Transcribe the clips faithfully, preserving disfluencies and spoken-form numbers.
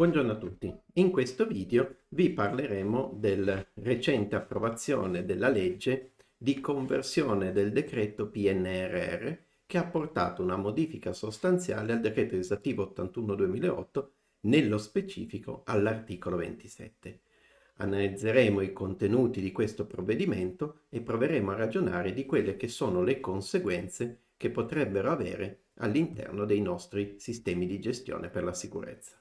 Buongiorno a tutti. In questo video vi parleremo della recente approvazione della legge di conversione del decreto P N R R che ha portato una modifica sostanziale al decreto legislativo ottantuno duemilaotto, nello specifico all'articolo ventisette. Analizzeremo i contenuti di questo provvedimento e proveremo a ragionare di quelle che sono le conseguenze che potrebbero avere all'interno dei nostri sistemi di gestione per la sicurezza.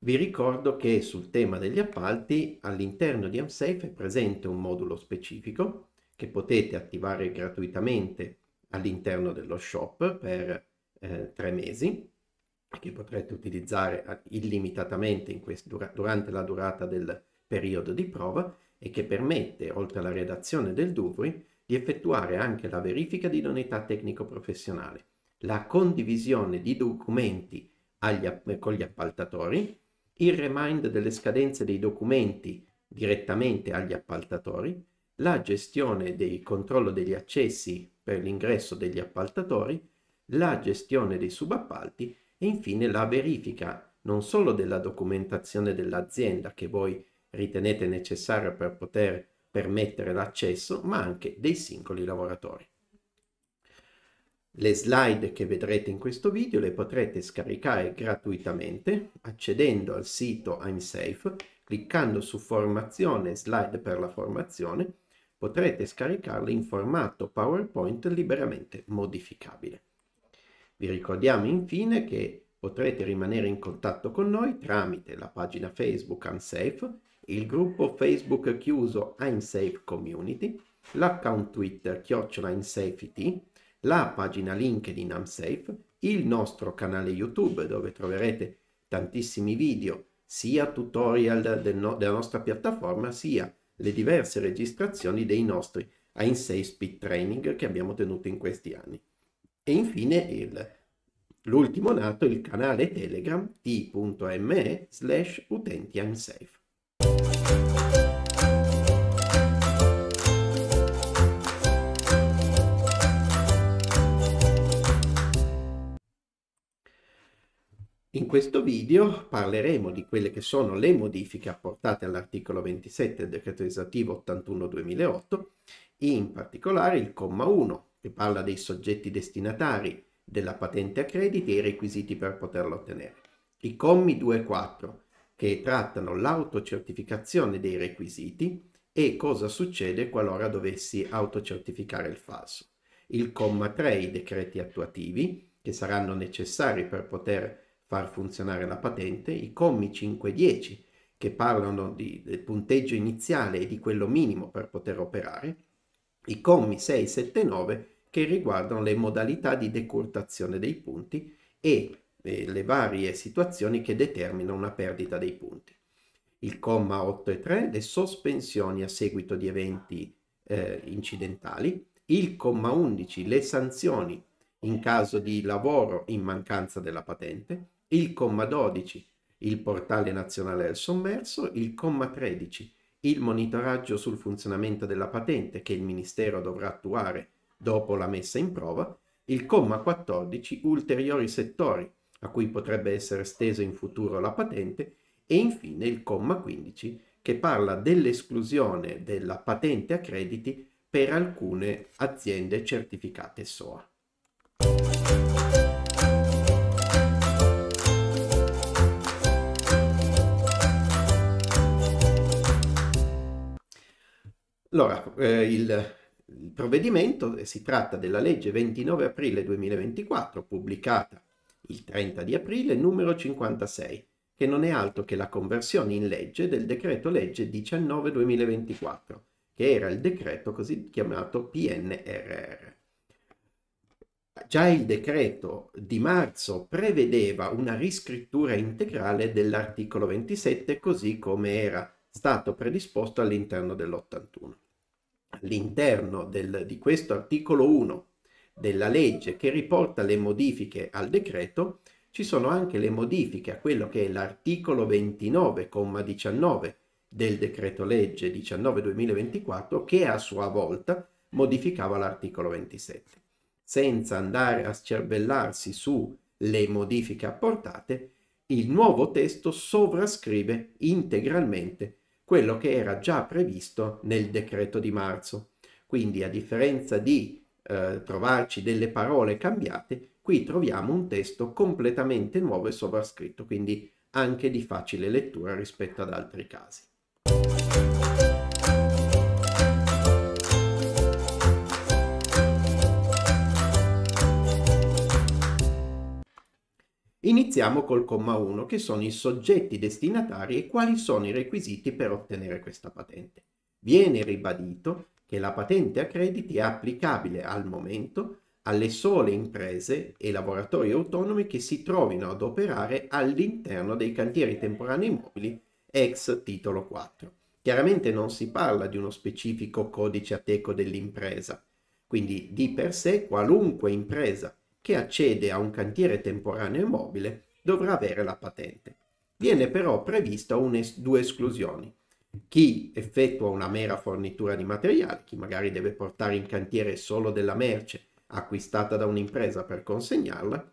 Vi ricordo che sul tema degli appalti all'interno di AimSafe è presente un modulo specifico che potete attivare gratuitamente all'interno dello shop per eh, tre mesi, che potrete utilizzare illimitatamente in questo, dura, durante la durata del periodo di prova e che permette, oltre alla redazione del D U V R I, di effettuare anche la verifica di idoneità tecnico-professionale, la condivisione di documenti agli, con gli appaltatori, il remind delle scadenze dei documenti direttamente agli appaltatori, la gestione del controllo degli accessi per l'ingresso degli appaltatori, la gestione dei subappalti e infine la verifica non solo della documentazione dell'azienda che voi ritenete necessaria per poter permettere l'accesso, ma anche dei singoli lavoratori. Le slide che vedrete in questo video le potrete scaricare gratuitamente accedendo al sito AimSafe, cliccando su formazione, slide per la formazione, potrete scaricarle in formato PowerPoint liberamente modificabile. Vi ricordiamo infine che potrete rimanere in contatto con noi tramite la pagina Facebook AimSafe, il gruppo Facebook chiuso AimSafe Community, l'account Twitter chiocciola AimSafeIT, la pagina LinkedIn AimSafe, il nostro canale YouTube dove troverete tantissimi video, sia tutorial del no della nostra piattaforma, sia le diverse registrazioni dei nostri AimSafe Speed Training che abbiamo tenuto in questi anni. E infine l'ultimo nato, il canale Telegram t.me slash utenti AimSafe. In questo video parleremo di quelle che sono le modifiche apportate all'articolo ventisette del decreto legislativo ottantuno duemilaotto, in particolare il comma uno che parla dei soggetti destinatari della patente a crediti e i requisiti per poterla ottenere, i commi due e quattro che trattano l'autocertificazione dei requisiti e cosa succede qualora dovessi autocertificare il falso, il comma tre i decreti attuativi che saranno necessari per poter far funzionare la patente, i commi cinque e dieci che parlano di, del punteggio iniziale e di quello minimo per poter operare, i commi sei, sette e nove che riguardano le modalità di decurtazione dei punti e eh, le varie situazioni che determinano una perdita dei punti. Il comma otto e tre, le sospensioni a seguito di eventi eh, incidentali, il comma undici, le sanzioni in caso di lavoro in mancanza della patente, il comma dodici, il portale nazionale del sommerso, il comma tredici, il monitoraggio sul funzionamento della patente che il Ministero dovrà attuare dopo la messa in prova, il comma quattordici, ulteriori settori a cui potrebbe essere esteso in futuro la patente e infine il comma quindici che parla dell'esclusione della patente a crediti per alcune aziende certificate S O A. Allora, eh, il, il provvedimento si tratta della legge ventinove aprile duemilaventiquattro, pubblicata il trenta di aprile, numero cinquantasei, che non è altro che la conversione in legge del decreto legge diciannove duemilaventiquattro, che era il decreto così chiamato P N R R. Già il decreto di marzo prevedeva una riscrittura integrale dell'articolo ventisette, così come era stato predisposto all'interno dell'ottantuno. All'interno del, di questo articolo uno della legge che riporta le modifiche al decreto, ci sono anche le modifiche a quello che è l'articolo ventinove comma diciannove del decreto legge diciannove duemilaventiquattro, che a sua volta modificava l'articolo ventisette. Senza andare a scervellarsi sulle modifiche apportate, il nuovo testo sovrascrive integralmente quello che era già previsto nel decreto di marzo. Quindi, a differenza di eh, trovarci delle parole cambiate, qui troviamo un testo completamente nuovo e sovrascritto, quindi anche di facile lettura rispetto ad altri casi. Iniziamo col comma uno, che sono i soggetti destinatari e quali sono i requisiti per ottenere questa patente. Viene ribadito che la patente a crediti è applicabile al momento alle sole imprese e lavoratori autonomi che si trovino ad operare all'interno dei cantieri temporanei mobili ex titolo quattro. Chiaramente non si parla di uno specifico codice ateco dell'impresa, quindi di per sé qualunque impresa che accede a un cantiere temporaneo mobile dovrà avere la patente. Viene però prevista un due esclusioni: chi effettua una mera fornitura di materiali, chi magari deve portare in cantiere solo della merce acquistata da un'impresa per consegnarla,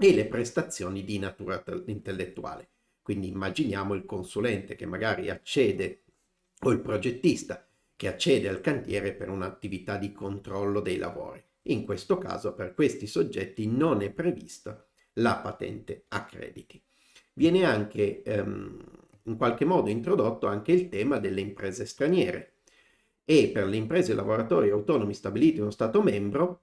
e le prestazioni di natura intellettuale. Quindi immaginiamo il consulente che magari accede, o il progettista che accede al cantiere per un'attività di controllo dei lavori. In questo caso, per questi soggetti non è prevista la patente a crediti. Viene anche ehm, in qualche modo introdotto anche il tema delle imprese straniere, e per le imprese e lavoratori autonomi stabiliti in uno Stato membro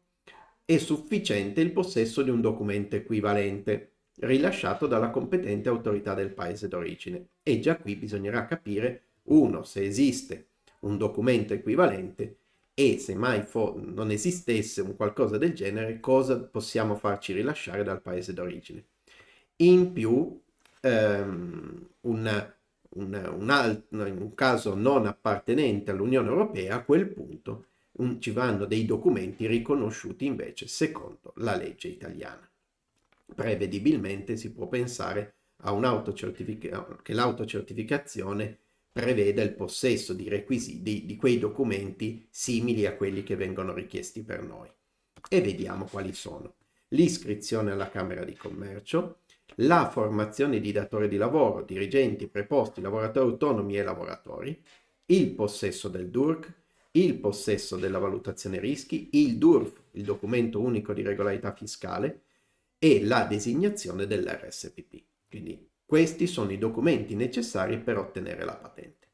è sufficiente il possesso di un documento equivalente rilasciato dalla competente autorità del paese d'origine. E già qui bisognerà capire, uno, se esiste un documento equivalente, e se mai non esistesse un qualcosa del genere, cosa possiamo farci rilasciare dal paese d'origine. In più, ehm, un, un, un, altro, un caso non appartenente all'Unione Europea, a quel punto un, ci vanno dei documenti riconosciuti invece secondo la legge italiana. Prevedibilmente si può pensare a un'autocertificazione, che l'autocertificazione preveda il possesso di requisiti di, di quei documenti simili a quelli che vengono richiesti per noi. E vediamo quali sono: l'iscrizione alla Camera di Commercio, la formazione di datore di lavoro, dirigenti, preposti, lavoratori autonomi e lavoratori, il possesso del D U R C, il possesso della valutazione rischi, il D U R F, il documento unico di regolarità fiscale, e la designazione dell'R S P P. Quindi questi sono i documenti necessari per ottenere la patente.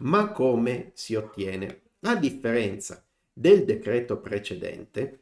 Ma come si ottiene? A differenza del decreto precedente,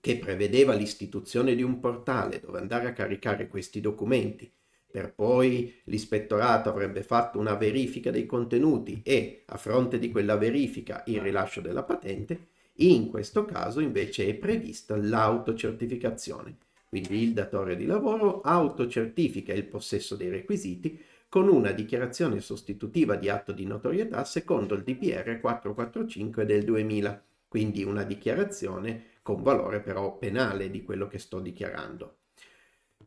che prevedeva l'istituzione di un portale dove andare a caricare questi documenti, per poi l'ispettorato avrebbe fatto una verifica dei contenuti e, a fronte di quella verifica, il rilascio della patente, in questo caso invece è prevista l'autocertificazione. Quindi il datore di lavoro autocertifica il possesso dei requisiti con una dichiarazione sostitutiva di atto di notorietà secondo il D P R quattrocentoquarantacinque del duemila, quindi una dichiarazione con valore però penale di quello che sto dichiarando.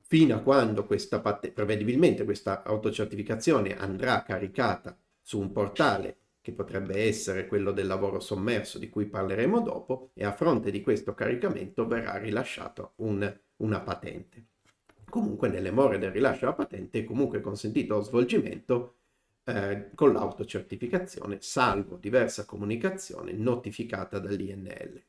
Fino a quando questa patente, prevedibilmente questa autocertificazione andrà caricata su un portale che potrebbe essere quello del lavoro sommerso, di cui parleremo dopo, e a fronte di questo caricamento verrà rilasciata un, una patente. Comunque, nelle more del rilascio della patente è comunque consentito lo svolgimento eh, con l'autocertificazione, salvo diversa comunicazione notificata dall'I N L.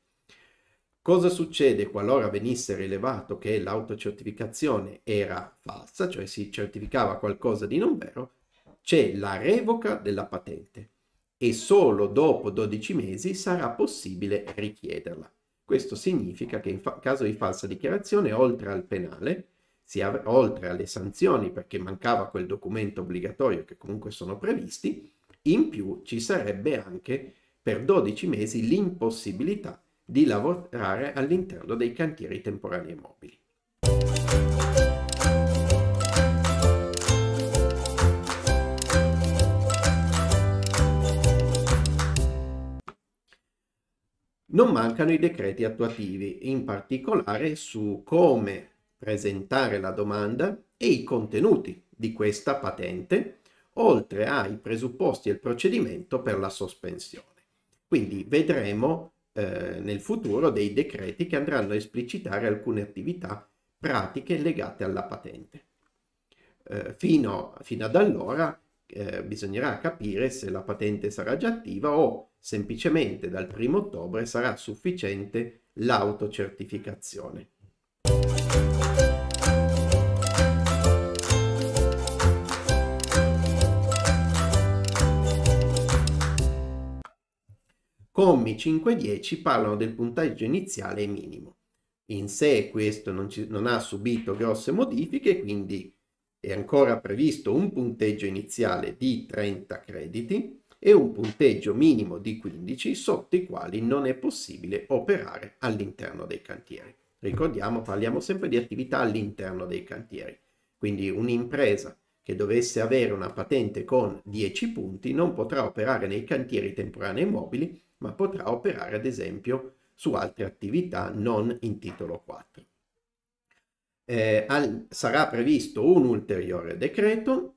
Cosa succede qualora venisse rilevato che l'autocertificazione era falsa, cioè si certificava qualcosa di non vero? C'è la revoca della patente, e solo dopo dodici mesi sarà possibile richiederla. Questo significa che in caso di falsa dichiarazione, oltre al penale, oltre alle sanzioni perché mancava quel documento obbligatorio che comunque sono previsti, in più ci sarebbe anche per dodici mesi l'impossibilità di lavorare all'interno dei cantieri temporanei mobili. Non mancano i decreti attuativi, in particolare su come presentare la domanda e i contenuti di questa patente, oltre ai presupposti e il procedimento per la sospensione. Quindi vedremo eh, nel futuro dei decreti che andranno a esplicitare alcune attività pratiche legate alla patente. Eh, fino, fino ad allora eh, bisognerà capire se la patente sarà già attiva o semplicemente dal primo ottobre sarà sufficiente l'autocertificazione. Commi cinque e dieci parlano del punteggio iniziale minimo. In sé questo non, ci, non ha subito grosse modifiche, quindi è ancora previsto un punteggio iniziale di trenta crediti e un punteggio minimo di quindici sotto i quali non è possibile operare all'interno dei cantieri. Ricordiamo, parliamo sempre di attività all'interno dei cantieri, quindi un'impresa che dovesse avere una patente con dieci punti non potrà operare nei cantieri temporanei mobili, ma potrà operare ad esempio su altre attività non in titolo quattro. Eh, al, sarà previsto un ulteriore decreto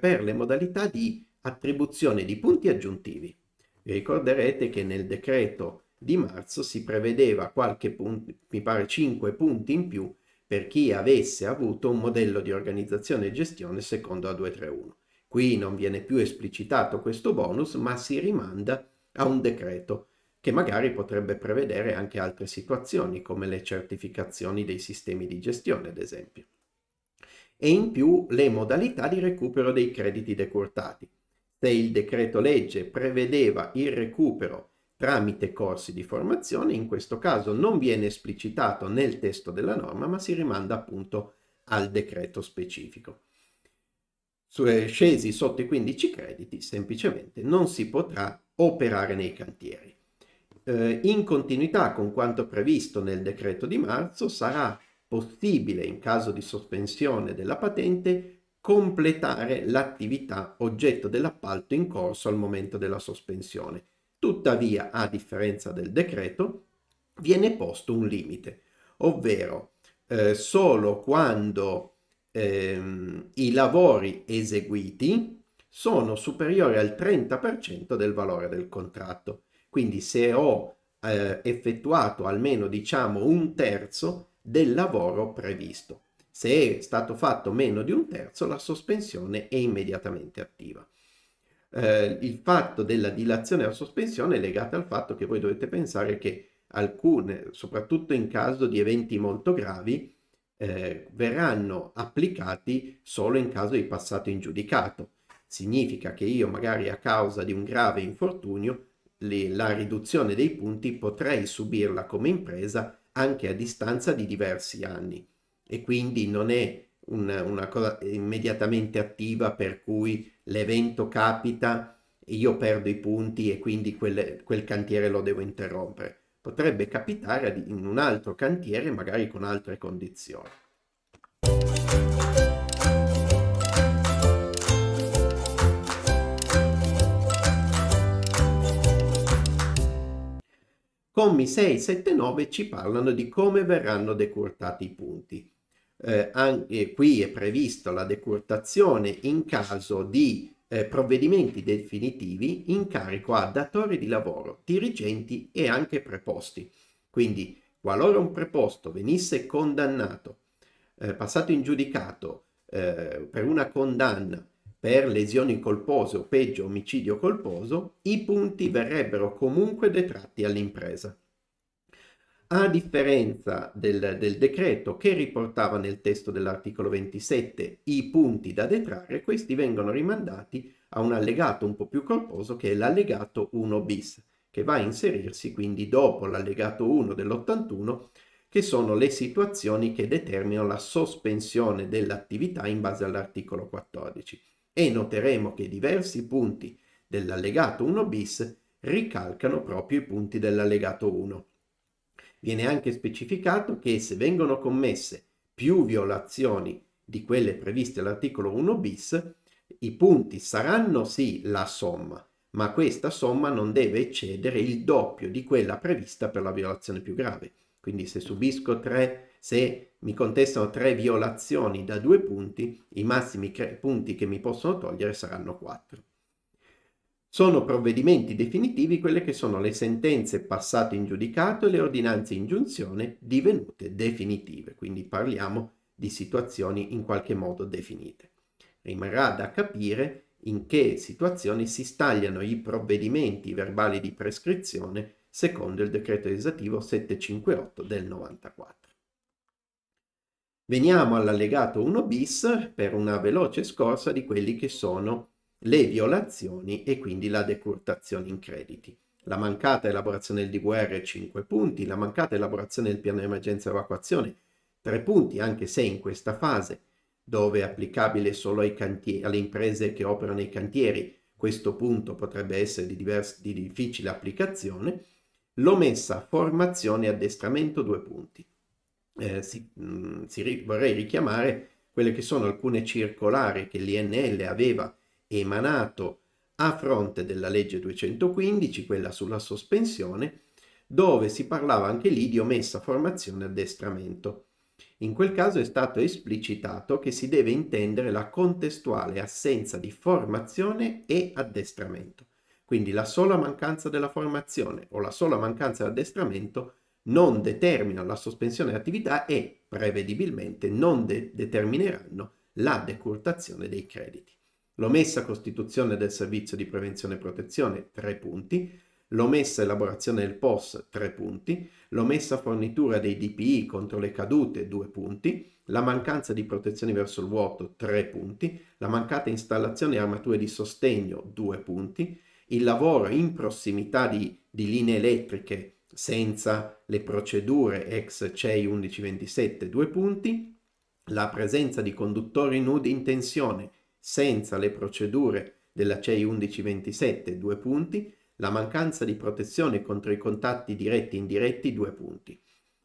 per le modalità di attribuzione di punti aggiuntivi. Vi ricorderete che nel decreto di marzo si prevedeva qualche punto, mi pare cinque punti in più per chi avesse avuto un modello di organizzazione e gestione secondo la duecentotrentuno. Qui non viene più esplicitato questo bonus, ma si rimanda a un decreto che magari potrebbe prevedere anche altre situazioni, come le certificazioni dei sistemi di gestione, ad esempio. E in più le modalità di recupero dei crediti decurtati. Se il decreto legge prevedeva il recupero tramite corsi di formazione, in questo caso non viene esplicitato nel testo della norma, ma si rimanda appunto al decreto specifico. Scesi sotto i quindici crediti, semplicemente non si potrà operare nei cantieri. Eh, in continuità con quanto previsto nel decreto di marzo, sarà possibile, in caso di sospensione della patente, completare l'attività oggetto dell'appalto in corso al momento della sospensione. Tuttavia, a differenza del decreto, viene posto un limite, ovvero eh, solo quando ehm, i lavori eseguiti sono superiori al trenta per cento del valore del contratto. Quindi se ho eh, effettuato almeno, diciamo, un terzo del lavoro previsto. Se è stato fatto meno di un terzo, la sospensione è immediatamente attiva. Eh, il fatto della dilazione della sospensione è legato al fatto che voi dovete pensare che alcune, soprattutto in caso di eventi molto gravi, eh, verranno applicati solo in caso di passato in giudicato. Significa che io magari a causa di un grave infortunio le, la riduzione dei punti potrei subirla come impresa anche a distanza di diversi anni. E quindi non è una, una cosa immediatamente attiva per cui l'evento capita e io perdo i punti e quindi quel, quel cantiere lo devo interrompere. Potrebbe capitare in un altro cantiere magari con altre condizioni. Commi sei, sette e nove ci parlano di come verranno decurtati i punti. Eh, anche qui è prevista la decurtazione in caso di eh, provvedimenti definitivi in carico a datori di lavoro, dirigenti e anche preposti. Quindi, qualora un preposto venisse condannato, eh, passato in giudicato eh, per una condanna per lesioni colpose o peggio omicidio colposo, i punti verrebbero comunque detratti all'impresa. A differenza del, del decreto che riportava nel testo dell'articolo ventisette i punti da detrarre, questi vengono rimandati a un allegato un po' più corposo che è l'allegato uno bis, che va a inserirsi quindi dopo l'allegato uno dell'ottantuno, che sono le situazioni che determinano la sospensione dell'attività in base all'articolo quattordici. E noteremo che diversi punti dell'allegato uno bis ricalcano proprio i punti dell'allegato uno. Viene anche specificato che se vengono commesse più violazioni di quelle previste all'articolo uno bis, i punti saranno sì la somma, ma questa somma non deve eccedere il doppio di quella prevista per la violazione più grave. Quindi se subisco tre, se mi contestano tre violazioni da due punti, i massimi punti che mi possono togliere saranno quattro. Sono provvedimenti definitivi quelle che sono le sentenze passate in giudicato e le ordinanze in giunzione divenute definitive, quindi parliamo di situazioni in qualche modo definite. Rimarrà da capire in che situazioni si stagliano i provvedimenti verbali di prescrizione secondo il decreto legislativo settecentocinquantotto del novantaquattro. Veniamo all'allegato uno bis per una veloce scorsa di quelli che sono le violazioni e quindi la decurtazione in crediti. La mancata elaborazione del D V R cinque punti, la mancata elaborazione del piano di emergenza evacuazione tre punti, anche se in questa fase, dove è applicabile solo ai cantieri, alle imprese che operano nei cantieri, questo punto potrebbe essere di, diversa, di difficile applicazione. L'omessa formazione e addestramento due punti. Eh, si, mh, si, vorrei richiamare quelle che sono alcune circolari che l'I N L aveva emanato a fronte della legge duecentoquindici, quella sulla sospensione, dove si parlava anche lì di omessa formazione e addestramento. In quel caso è stato esplicitato che si deve intendere la contestuale assenza di formazione e addestramento. Quindi la sola mancanza della formazione o la sola mancanza di addestramento non determina la sospensione dell'attività e prevedibilmente non de- determineranno la decurtazione dei crediti. L'omessa costituzione del servizio di prevenzione e protezione, tre punti, l'omessa elaborazione del P O S, tre punti, l'omessa fornitura dei D P I contro le cadute, due punti, la mancanza di protezioni verso il vuoto, tre punti, la mancata installazione di armature di sostegno, due punti, il lavoro in prossimità di, di linee elettriche senza le procedure ex C E I undici ventisette, due punti, la presenza di conduttori nudi in tensione, senza le procedure della C E I undici ventisette, due punti, la mancanza di protezione contro i contatti diretti e indiretti, due punti.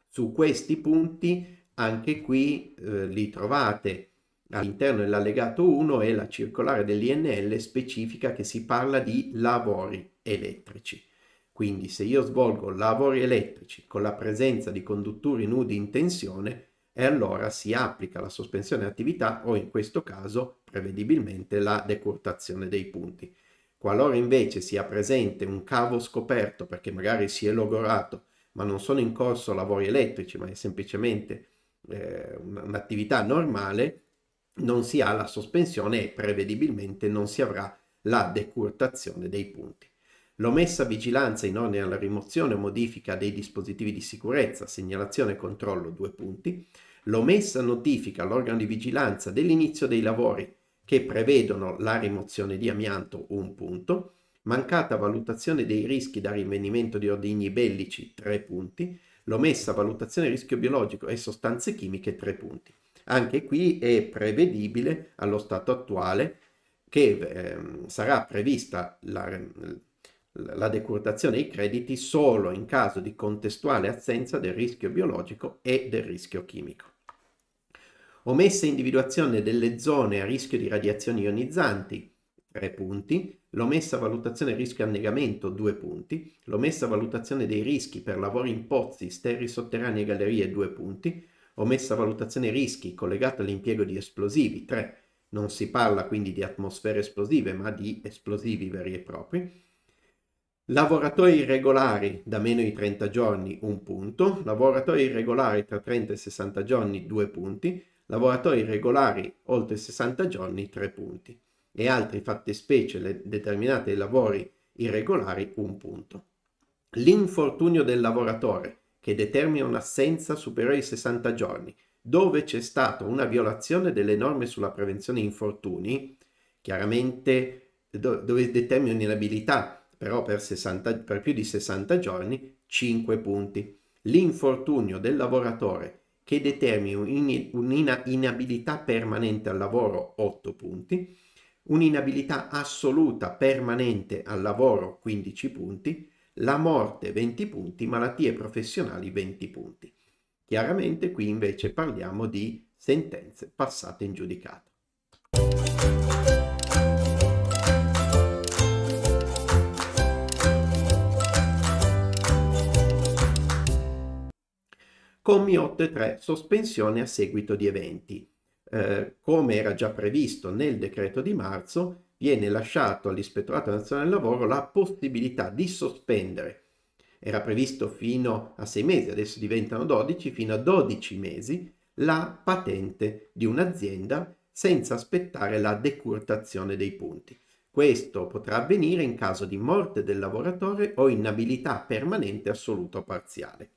Su questi punti, anche qui, eh, li trovate all'interno dell'allegato uno e la circolare dell'I N L specifica che si parla di lavori elettrici. Quindi se io svolgo lavori elettrici con la presenza di conduttori nudi in tensione, e allora si applica la sospensione attività o in questo caso prevedibilmente la decurtazione dei punti. Qualora invece sia presente un cavo scoperto perché magari si è logorato ma non sono in corso lavori elettrici ma è semplicemente eh, un'attività normale, non si ha la sospensione e prevedibilmente non si avrà la decurtazione dei punti. L'omessa vigilanza in ordine alla rimozione o modifica dei dispositivi di sicurezza, segnalazione e controllo, due punti. L'omessa notifica all'organo di vigilanza dell'inizio dei lavori che prevedono la rimozione di amianto, un punto. Mancata valutazione dei rischi da rinvenimento di ordigni bellici, tre punti. L'omessa valutazione rischio biologico e sostanze chimiche, tre punti. Anche qui è prevedibile allo stato attuale che eh, sarà prevista la La decurtazione dei crediti solo in caso di contestuale assenza del rischio biologico e del rischio chimico. Omessa individuazione delle zone a rischio di radiazioni ionizzanti, tre punti. L'omessa valutazione rischio annegamento, due punti. L'omessa valutazione dei rischi per lavori in pozzi, sterri sotterranei e gallerie, due punti. Omessa valutazione rischi collegata all'impiego di esplosivi, tre. Non si parla quindi di atmosfere esplosive ma di esplosivi veri e propri. Lavoratori irregolari da meno di trenta giorni, un punto. Lavoratori irregolari tra trenta e sessanta giorni, due punti. Lavoratori irregolari oltre sessanta giorni, tre punti. E altre fattispecie determinate ai lavori irregolari, un punto. L'infortunio del lavoratore che determina un'assenza superiore ai sessanta giorni, dove c'è stata una violazione delle norme sulla prevenzione infortuni, chiaramente dove determina un'inabilità, però per, sessanta, per più di sessanta giorni, cinque punti. L'infortunio del lavoratore che determini un'inabilità permanente al lavoro, otto punti. Un'inabilità assoluta permanente al lavoro, quindici punti. La morte, venti punti. Malattie professionali, venti punti. Chiaramente qui invece parliamo di sentenze passate in giudicato. commi otto e tre, sospensione a seguito di eventi. Eh, come era già previsto nel decreto di marzo, viene lasciato all'Ispettorato Nazionale del Lavoro la possibilità di sospendere, era previsto fino a sei mesi, adesso diventano dodici, fino a dodici mesi, la patente di un'azienda senza aspettare la decurtazione dei punti. Questo potrà avvenire in caso di morte del lavoratore o inabilità permanente assoluta o parziale.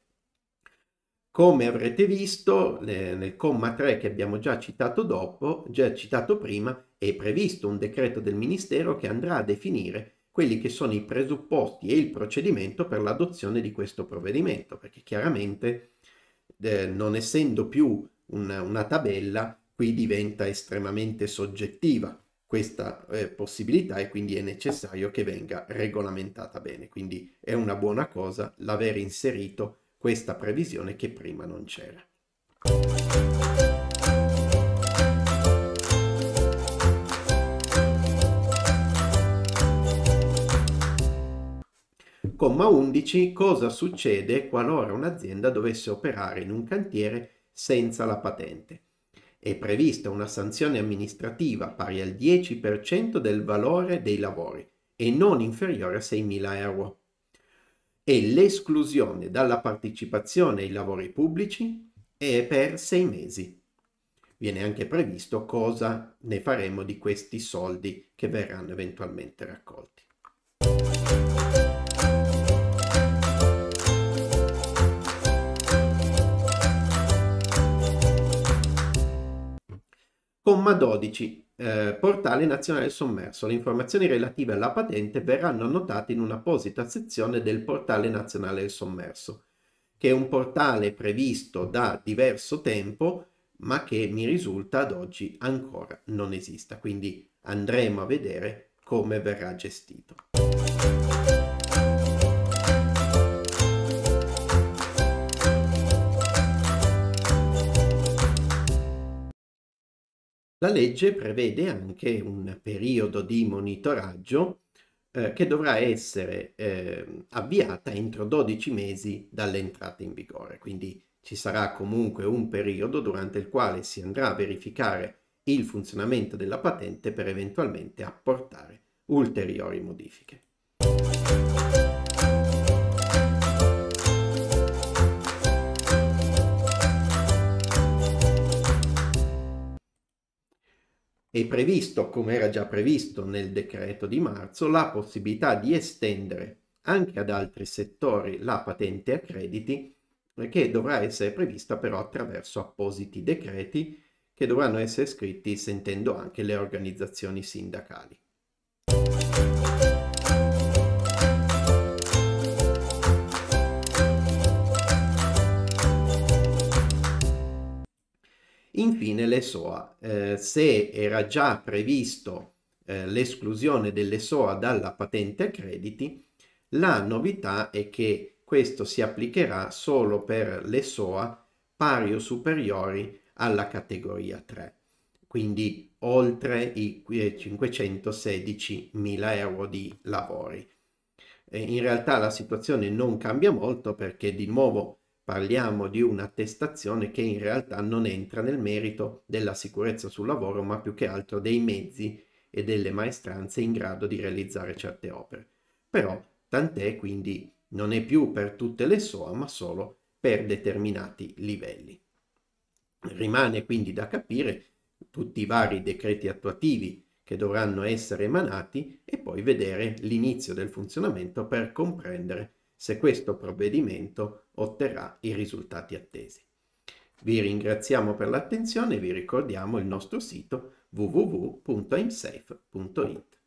Come avrete visto, nel comma tre che abbiamo già citato dopo, già citato prima, è previsto un decreto del Ministero che andrà a definire quelli che sono i presupposti e il procedimento per l'adozione di questo provvedimento, perché chiaramente eh, non essendo più una, una tabella, qui diventa estremamente soggettiva questa eh, possibilità e quindi è necessario che venga regolamentata bene. Quindi è una buona cosa l'aver inserito questa previsione che prima non c'era. Comma undici. Cosa succede qualora un'azienda dovesse operare in un cantiere senza la patente? È prevista una sanzione amministrativa pari al dieci per cento del valore dei lavori e non inferiore a seimila euro. E l'esclusione dalla partecipazione ai lavori pubblici è per sei mesi. Viene anche previsto cosa ne faremo di questi soldi che verranno eventualmente raccolti. Comma dodici. Eh, portale nazionale sommerso. Le informazioni relative alla patente verranno annotate in un'apposita sezione del portale nazionale del sommerso, che è un portale previsto da diverso tempo, ma che mi risulta ad oggi ancora non esista. Quindi andremo a vedere come verrà gestito. La legge prevede anche un periodo di monitoraggio eh, che dovrà essere eh, avviata entro dodici mesi dall'entrata in vigore. Quindi ci sarà comunque un periodo durante il quale si andrà a verificare il funzionamento della patente per eventualmente apportare ulteriori modifiche. È previsto, come era già previsto nel decreto di marzo, la possibilità di estendere anche ad altri settori la patente a crediti, che dovrà essere prevista però attraverso appositi decreti che dovranno essere scritti sentendo anche le organizzazioni sindacali. Infine le S O A. Eh, se era già previsto eh, l'esclusione delle S O A dalla patente a crediti, la novità è che questo si applicherà solo per le S O A pari o superiori alla categoria tre, quindi oltre i cinquecentosedicimila euro di lavori. Eh, in realtà la situazione non cambia molto perché di nuovo parliamo di un'attestazione che in realtà non entra nel merito della sicurezza sul lavoro, ma più che altro dei mezzi e delle maestranze in grado di realizzare certe opere. Però tant'è, quindi non è più per tutte le S O A, ma solo per determinati livelli. Rimane quindi da capire tutti i vari decreti attuativi che dovranno essere emanati e poi vedere l'inizio del funzionamento per comprendere se questo provvedimento otterrà i risultati attesi. Vi ringraziamo per l'attenzione e vi ricordiamo il nostro sito w w w punto aimsafe punto it.